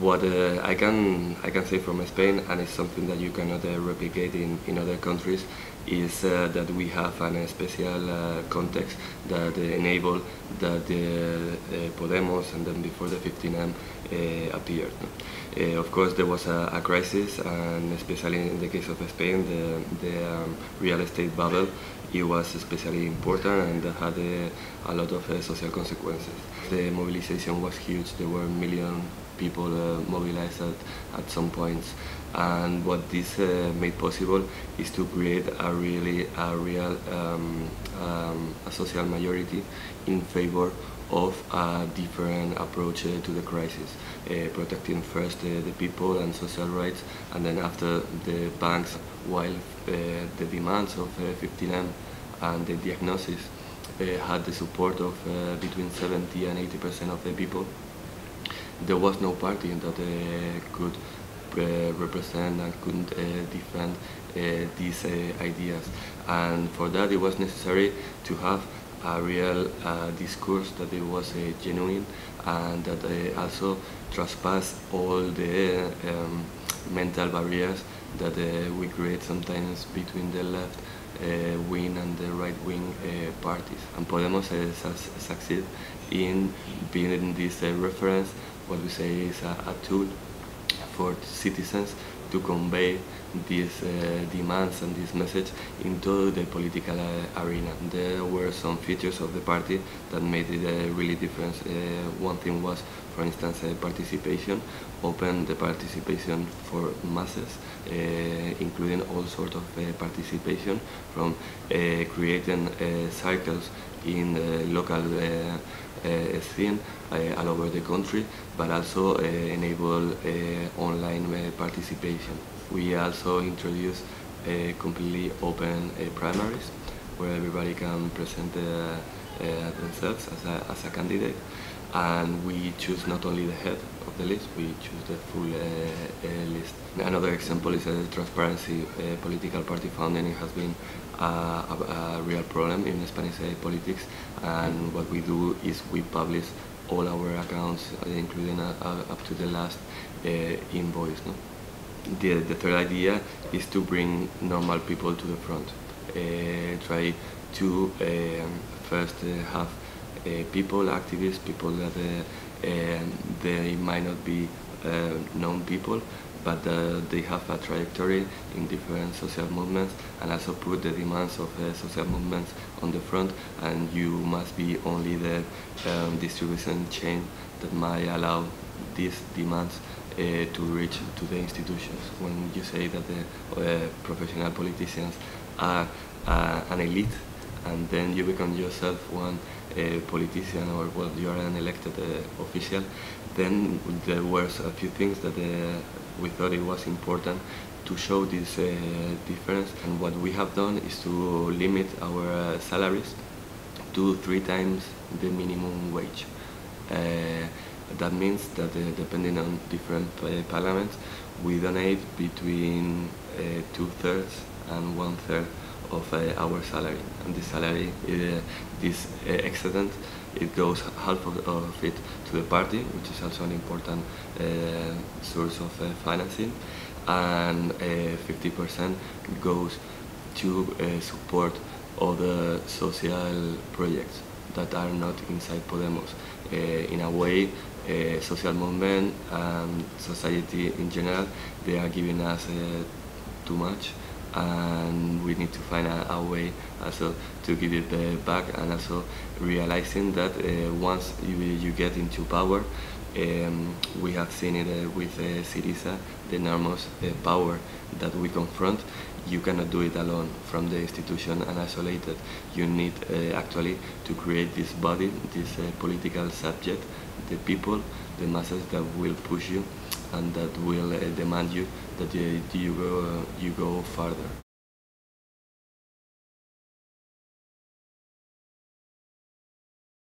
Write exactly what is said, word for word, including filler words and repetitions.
what uh, I can I can say from Spain, and it's something that you cannot uh, replicate in, in other countries, is uh, that we have an, a special uh, context that uh, enable that uh, uh, Podemos and then before the fifteen M uh, appeared. Uh, of course, there was a, a crisis, and especially in the case of Spain, the, the um, real estate bubble. It was especially important and had uh, a lot of uh, social consequences. The mobilization was huge. There were a million people uh, mobilized at, at some points, and what this uh, made possible is to create a really a real um, um, a social majority in favor of a different approach uh, to the crisis, uh, protecting first uh, the people and social rights, and then after the banks, while uh, the demands of uh, fifteen M and the diagnosis uh, had the support of uh, between seventy and eighty percent of the people, there was no party that uh, could uh, represent and couldn't uh, defend uh, these uh, ideas. And for that it was necessary to have a real uh, discourse that it was uh, genuine and that uh, also trespassed all the uh, um, mental barriers that uh, we create sometimes between the left uh, wing and the right wing uh, parties. And Podemos uh, su succeed in being in this uh, reference, what we say is a, a tool for citizens to convey these uh, demands and this message into the political uh, arena. There were some features of the party that made it a uh, really difference. Uh, one thing was, for instance, uh, participation, open the participation for masses, uh, including all sorts of uh, participation, from uh, creating uh, circles in the local uh, uh, scene uh, all over the country, but also uh, enable uh, online uh, participation. We also introduce uh, completely open uh, primaries, where everybody can present uh, uh, themselves as a, as a candidate, and we choose not only the head of the list, we choose the full uh, uh, list. Another example is a transparency. Uh, political party funding has been a, a, a real problem in Spanish uh, politics, and what we do is we publish all our accounts, including uh, uh, up to the last uh, invoice. No? The, the third idea is to bring normal people to the front. Uh, try to uh, first uh, have uh, people, activists, people that uh, uh, they might not be uh, known people, but uh, they have a trajectory in different social movements, and also put the demands of uh, social movements on the front, and you must be only the um, distribution chain that might allow these demands Uh, to reach to the institutions. When you say that the uh, professional politicians are uh, an elite, and then you become yourself one uh, politician, or well, you are an elected uh, official, then there were a few things that uh, we thought it was important to show this uh, difference. And what we have done is to limit our uh, salaries to three times the minimum wage. Uh, That means that uh, depending on different uh, parliaments, we donate between uh, two-thirds and one-third of uh, our salary. And this salary, uh, this uh, excedent, it goes half of, of it to the party, which is also an important uh, source of uh, financing, and fifty percent uh, goes to uh, support other social projects that are not inside Podemos. Uh, in a way, uh, social movement and society in general, they are giving us uh, too much, and we need to find a, a way also to give it uh, back, and also realizing that uh, once you, you get into power, um, we have seen it uh, with uh, Syriza, the enormous uh, power that we confront. You cannot do it alone from the institution and isolated. You need uh, actually to create this body, this uh, political subject, the people, the masses that will push you and that will uh, demand you that you, you, go, you go farther.